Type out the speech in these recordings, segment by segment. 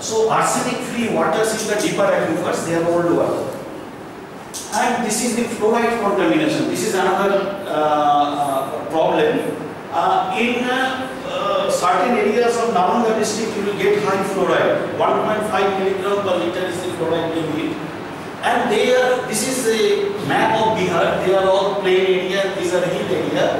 So arsenic-free waters in the deeper aquifers, they are old water. And this is the fluoride contamination. This is another problem. In certain areas of Namanga district, you will get high fluoride. 1.5 milligram per liter is the fluoride limit. And they are, this is a map of Bihar. They are all plain area, these are hill area.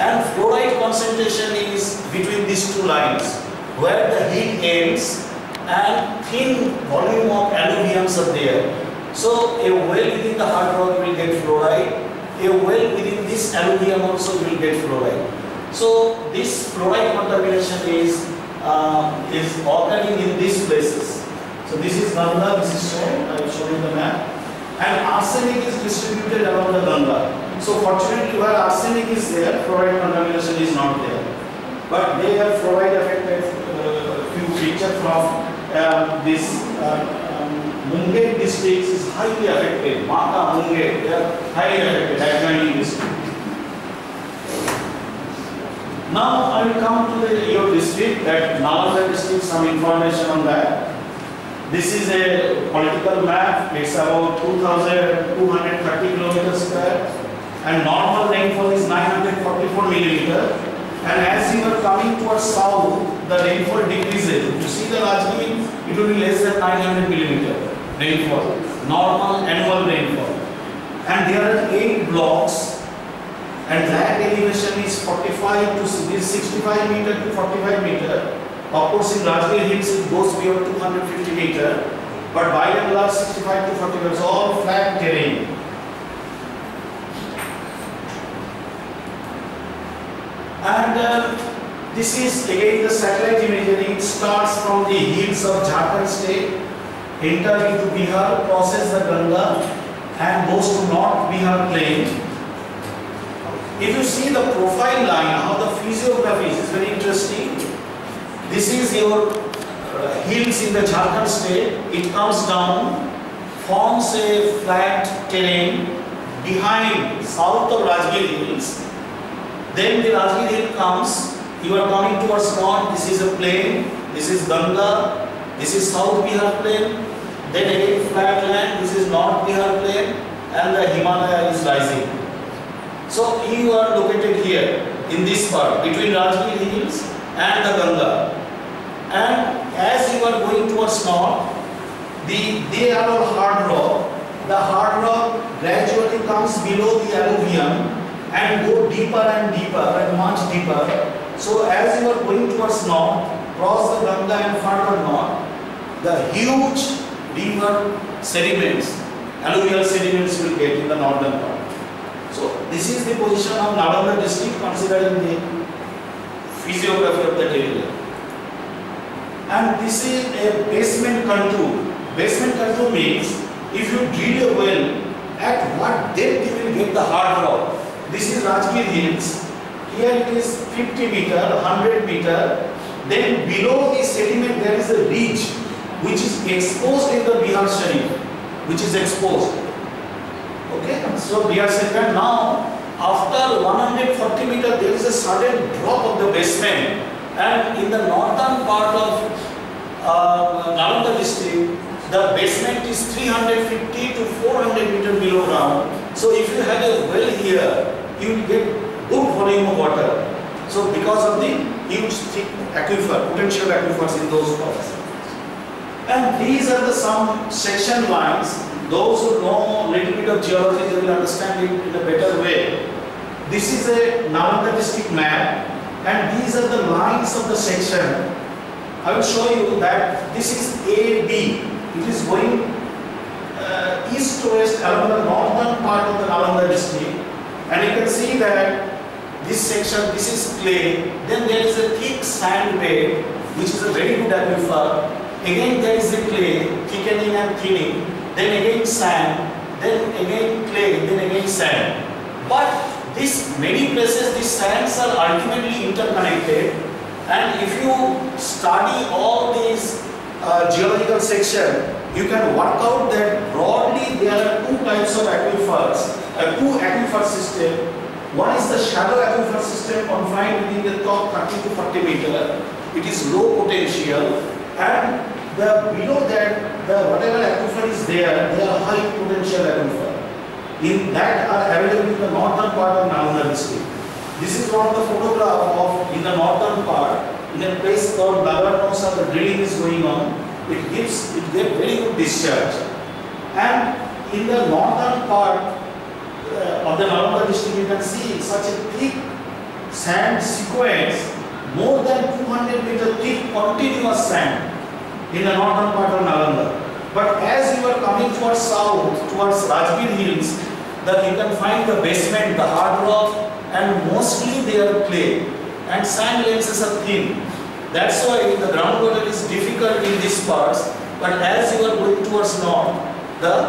And fluoride concentration is between these two lines, where the hill ends and thin volume of alluviums are there. So a well within the hard rock will get fluoride, a well within this alluvium also will get fluoride. So this fluoride contamination is occurring in these places. So this is Ganga, this is shown, I will show you the map. And arsenic is distributed around the Ganga. So fortunately where arsenic is there, fluoride contamination is not there. But they have fluoride affected few feature from this Munger district is highly affected. Mata Munger, they are highly affected. Rajgir district. Now I will come to the your district, that Nalagarh district. Some information on that. This is a political map. It's about 2,230 kilometers square, and normal rainfall is 944 millimeter. And as you are coming towards south, the rainfall decreases. You see the Rajgir, it will be less than 900 millimeter. Rainfall, normal annual rainfall, and there are 8 blocks, and that elevation is 65 meter to 45 meter. Of course, in Rajgir hills it goes beyond 250 meter, but by and large 65 to 45 is all flat terrain. And this is again the satellite imagery. It starts from the hills of Jharkhand state, enter into Bihar, crosses the Ganga, and goes to North Bihar plain. If you see the profile line, how the physiography is very interesting. This is your hills in the Jharkhand state. It comes down, forms a flat terrain behind south of Rajgir hills. Then the Rajgir hill comes. You are coming towards north. This is a plain. This is Ganga. This is South Bihar plain, then again flat land, this is North Bihar plain, and the Himalaya is rising. So you are located here, in this part, between Rajgir hills and the Ganga. And as you are going towards north, they are all hard rock. The hard rock gradually comes below the alluvium and go deeper and deeper and much deeper. So as you are going towards north, cross the Ganga and further north, the huge river sediments, alluvial sediments will get in the northern part. So this is the position of Nalagarh district considering the physiography of the terrain. And this is a basement contour. Basement contour means if you drill a well, at what depth you will get the hard rock. This is Rajgir hills. Here it is 50 meter, 100 meter. Then below the sediment there is a ridge which is exposed in the Biharsharif, which is exposed. Okay, so Biharsharif, and now after 140 meter there is a sudden drop of the basement, and in the northern part of Nalagarh district the basement is 350 to 400 meter below ground. So if you had a well here, you will get good volume of water. So because of the huge thick aquifer, potential aquifers in those parts. And these are the some section lines. Those who know a little bit of geology, they will understand it in a better way. This is a Nalagarh district map, and these are the lines of the section. I will show you that this is AB. It is going east to west along the northern part of the Nalagarh district, and you can see that this section, this is clay, then there is a thick sand bed, which is a very good aquifer. Again there is a clay, thickening and thinning, then again sand, then again clay, then again sand. But this many places, these sands are ultimately interconnected, and if you study all these geological section, you can work out that broadly there are two types of aquifers, two aquifer system. One is the shallow aquifer system confined within the top 30 to 40 meter. It is low potential, and the below that, the whatever aquifer is there, they are high potential aquifer. In that are available in the northern part of Namanga district. This is one of the photograph of in the northern part, in a place called Nagar Nausa, the drilling is going on. It gives very good discharge. And in the northern part of the Namanga district, you can see such a thick sand sequence, more than 200 meter thick continuous sand in the northern part of Namanga. But as you are coming towards south, towards Rajgir hills, that you can find the basement, the hard rock, and mostly they are clay, and sand lenses are thin. That's why the groundwater is difficult in these parts. But as you are going towards north, the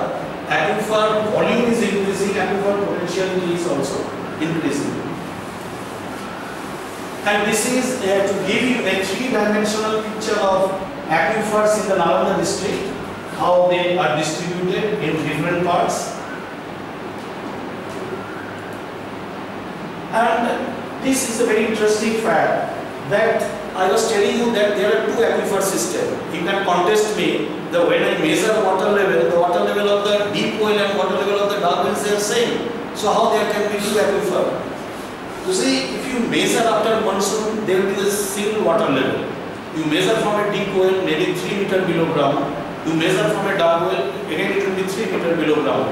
aquifer volume is increasing, aquifer potential is also increasing. And this is to give you a three-dimensional picture of aquifers in the Namanga district, how they are distributed in different parts. And this is a very interesting fact that I was telling you that there are two aquifer systems. You can contest me that when I measure water level, the water level of the deep well and water level of the dark wells are same. So how there can be two aquifer? You see, if you measure after monsoon, there will be a single water level. You measure from a deep well, maybe 3 meter below ground. You measure from a dark well, again it will be 3 meter below ground.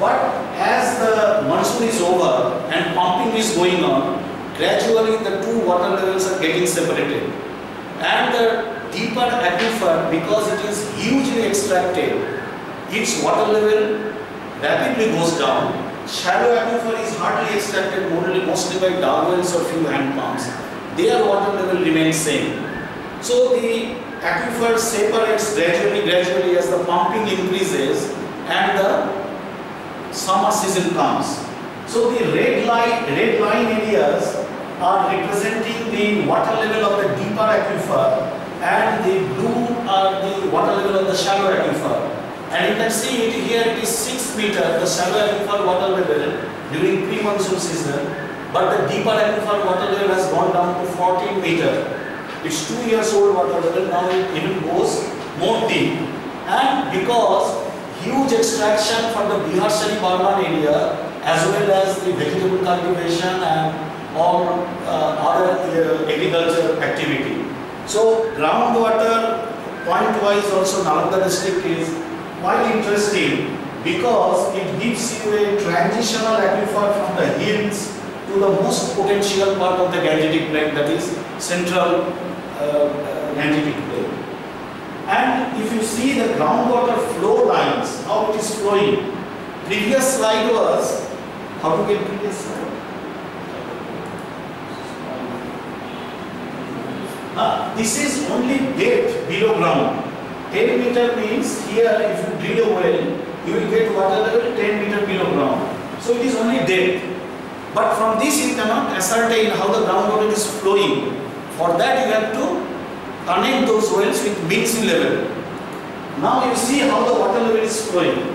But as the monsoon is over and pumping is going on, gradually the two water levels are getting separated. And the deeper aquifer, because it is hugely extracted, its water level rapidly goes down. Shallow aquifer is hardly extracted, mostly by dark wells or few hand pumps. Their water level remains same. So the aquifer separates gradually as the pumping increases and the summer season comes. So the red line areas are representing the water level of the deeper aquifer, and the blue are the water level of the shallow aquifer. And you can see it here, it is 6 meter, the shallow aquifer water level during pre-monsoon season, but the deeper aquifer water level has gone down to 14 meter. It's 2 years old water level, now it even goes more deep. And because huge extraction from the Biharsharif area, as well as the vegetable cultivation and all other agriculture activity. So groundwater point wise also Namanga district is quite interesting because it gives you a transitional aquifer from the hills to the most potential part of the Gangetic plain, that is central Gangetic plain. And if you see the groundwater flow lines, how it is flowing. Previous slide was how to get previous slide? This is only depth below ground. 10 meter means here if you drill a well, you will get water level 10 meter below ground. So it is only depth. But from this you cannot ascertain how the groundwater is flowing. For that you have to connect those wells with mixing level. Now you see how the water level is flowing.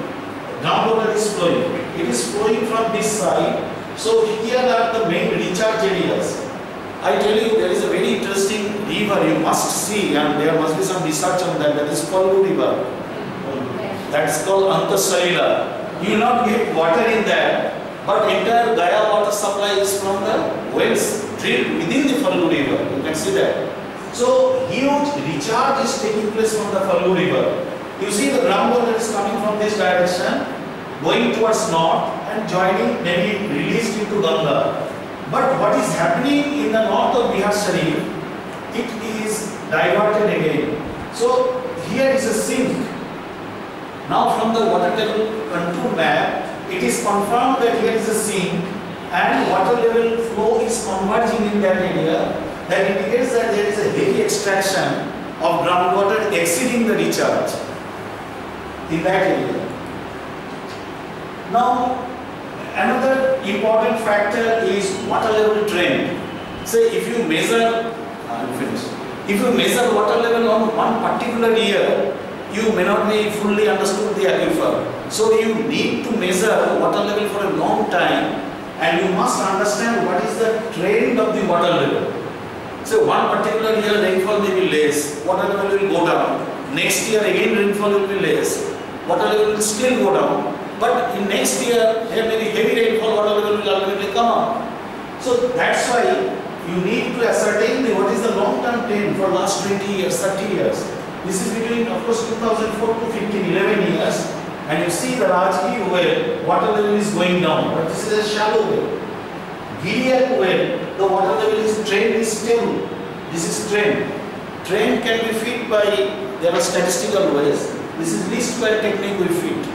Groundwater is flowing. It is flowing from this side. So here are the main recharge areas. I tell you, there is a very interesting river you must see, and there must be some research on that. That is Phalgu river. That's called Antasarila. You will not get water in there, but entire Gaya water supply is from the wells drilled within the Phalgu river. You can see that. So huge recharge is taking place from the Phalgu river. You see the groundwater is coming from this direction, going towards north and joining, maybe released into Ganga. But what is happening in the north of Biharsharif, it is diverted again. So here is a sink. Now from the water table contour map, it is confirmed that here is a sink and water level flow is converging in that area. That indicates that there is a heavy extraction of groundwater exceeding the recharge in that area. Now, another important factor is water level trend. Say, if you measure, water level on one particular year, you may not be fully understood the aquifer. So you need to measure water level for a long time, and you must understand what is the trend of the water level. So one particular year rainfall may be less, water level will go down. Next year again rainfall will be less. Water level will still go down. But in next year, there may be heavy rainfall, water level will ultimately come up. So that's why you need to ascertain what is the long-term trend for last 20 years, 30 years. This is between, of course, 2004 to 15, 11 years. And you see the Rajki well, water level is going down, but this is a shallow well. Gaya well, the water level is trend is stable. This is trend. Trend can be fit by, there are statistical ways. This is least square technique we fit.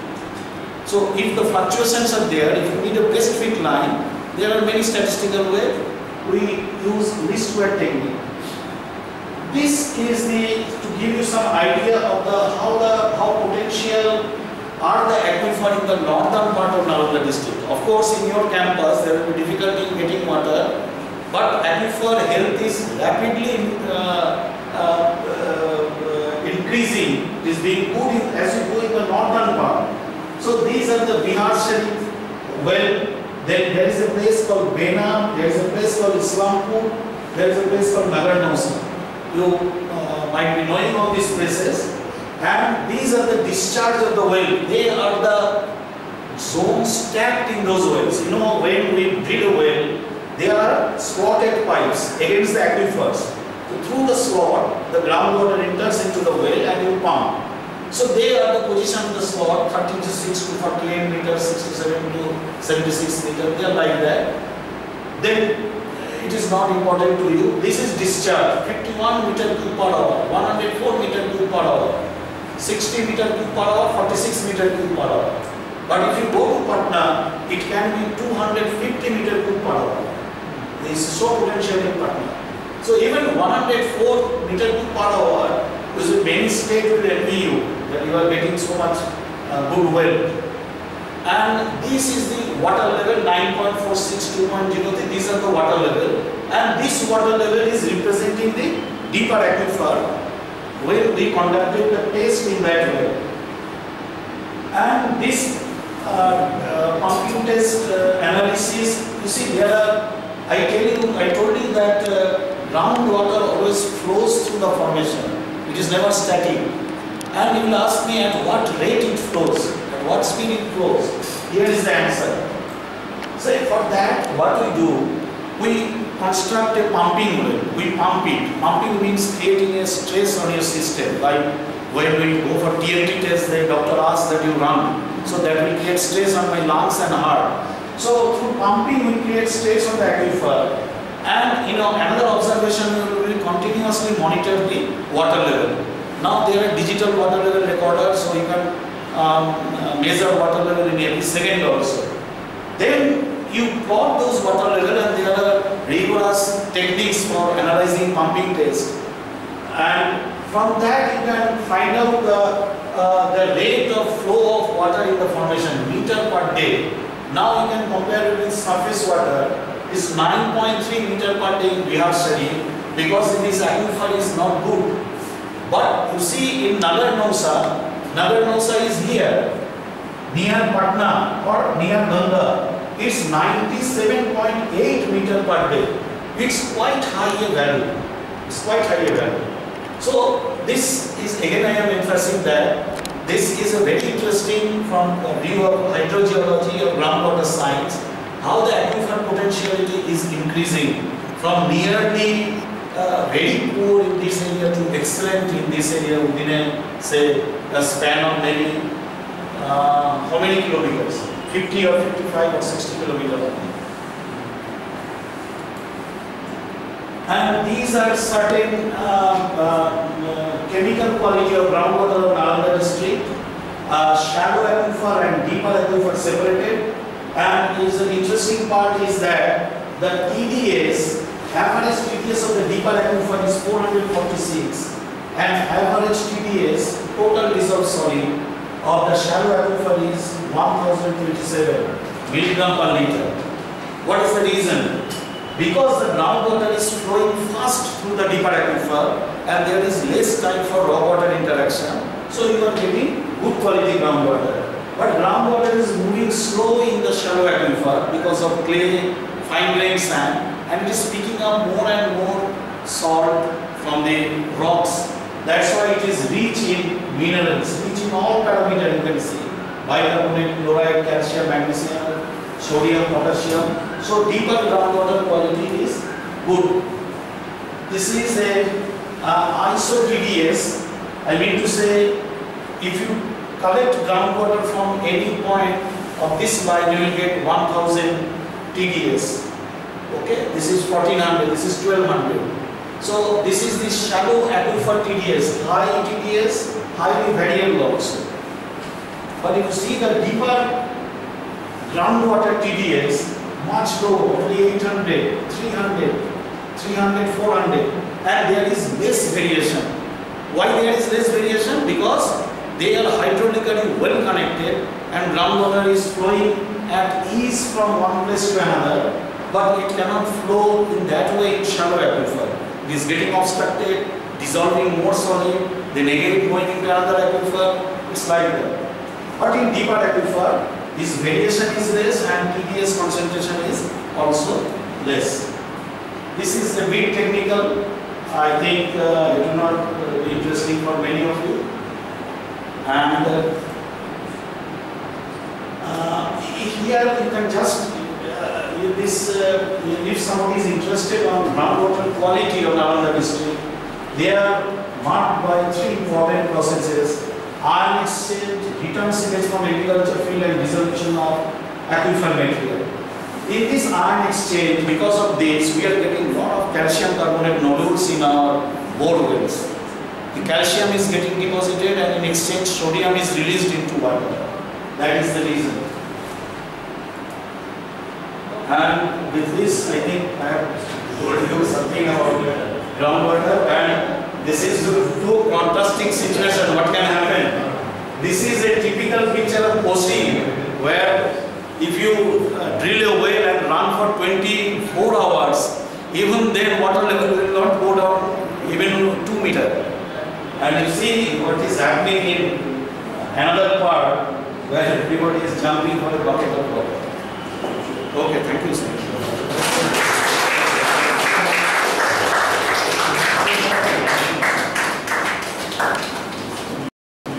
So if the fluctuations are there, if you need a best fit line, there are many statistical ways. We use least square technique. This is to give you some idea of how potential are the aquifer in the northern part of Namanga district. Of course, in your campus there will be difficulty in getting water, but aquifer health is rapidly increasing. It is being good as you go in the northern part. So these are the Biharsharif well. Then there is a place called Bena, there is a place called Islampur, there is a place called Nagar Nausa. You might be knowing of these places. And these are the discharge of the well. They are the zones stacked in those wells. You know, when we drill a well, there are slotted pipes against the aquifers. So through the slot, the groundwater enters into the well and you pump. So they are the position of the slot, 13 to 6 to 48 meters, 67 to 76 meters. They are like that. Then it is not important to you. This is discharge, 51 meter cube per hour, 104 meter cube per hour. 60 meter cube per hour, 46 meter cube per hour. But if you go to Patna, it can be 250 meter cube per hour. There is so potential in Patna. So even 104 meter cube per hour is a mainstay to the EU that you are getting so much good well. And this is the water level 9.46, 2.03. These are the water level. And this water level is representing the deeper aquifer, where we conducted the test in that well. And this pumping test analysis, you see there are, I told you that groundwater always flows through the formation. It is never static. And you will ask me at what rate it flows, at what speed it flows. Here is the answer. So for that, what we do, we construct a pumping well. We pump it. Pumping means creating a stress on your system. Like when we go for TNT test, the doctor asks that you run. So that will create stress on my lungs and heart. So through pumping, we create stress on the aquifer. And another observation, we will continuously monitor the water level. Now there are digital water level recorders, so you can measure water level in every second also. Then you plot those water level, and there are rigorous techniques for analyzing pumping test. And from that you can find out the rate of flow of water in the formation, meter per day. Now you can compare it with surface water. It's 9.3 meter per day in Biharsharif because this aquifer is not good. But you see in Nagar Nausa is here, near Patna or near Danda. It's 97.8 meter per day. It's quite high a value. It's quite high a value. So this is, again I am emphasizing that this is a very interesting from the view of hydrogeology or groundwater science, how the aquifer potentiality is increasing from nearly very poor in this area to excellent in this area within a, say, a span of maybe how many kilometers? 50 or 55 or 60 kilometers. And these are certain chemical quality of groundwater of Namanga district. Shallow aquifer and deeper aquifer separated. And is an interesting part is that the TDS, average TDS of the deeper aquifer is 446, and average TDS, total dissolved solid, of the shallow aquifer is 1027 milligram per liter. What is the reason? Because the groundwater is flowing fast through the deeper aquifer and there is less time for raw water interaction. So you are getting good quality groundwater. But groundwater is moving slow in the shallow aquifer because of clay, fine-grained sand, and it is picking up more and more salt from the rocks. That's why it is rich in minerals, rich in all parameters you can see. Bicarbonate, chloride, calcium, magnesium, sodium, potassium. So deeper groundwater quality is good. This is ISO TDS. I mean to say, if you collect groundwater from any point of this line, you will get 1000 TDS. Okay, this is 1400, this is 1200. So this is the shallow aquifer TDS, high TDS, highly variable also. But if you see the deeper groundwater TDS, much lower, only 800, 300, 300, 400, and there is less variation. Why there is less variation? Because they are hydraulically well connected and groundwater is flowing at ease from one place to another. But it cannot flow in that way in shallow aquifer. It is getting obstructed, dissolving more solid, then again going into another aquifer, it's like that. But in deeper aquifer, this variation is less and TDS concentration is also less. This is a bit technical, I think it will not be interesting for many of you. And here you can just if somebody is interested on groundwater quality of Nalanda district, they are marked by three important processes: iron exchange, return sewage from agriculture field, and dissolution of aquifer material. In this iron exchange, because of this, we are getting a lot of calcium carbonate nodules in our bore wells. The calcium is getting deposited, and in exchange, sodium is released into water. That is the reason. And with this, I think I have told you something about groundwater, and this is two contrasting situations. What can happen? This is a typical picture of coasting, where if you drill a well and run for 24 hours, even then water level will not go down even 2 meters. And you see what is happening in another part, where everybody is jumping for a bucket of water. Okay, thank you, sir.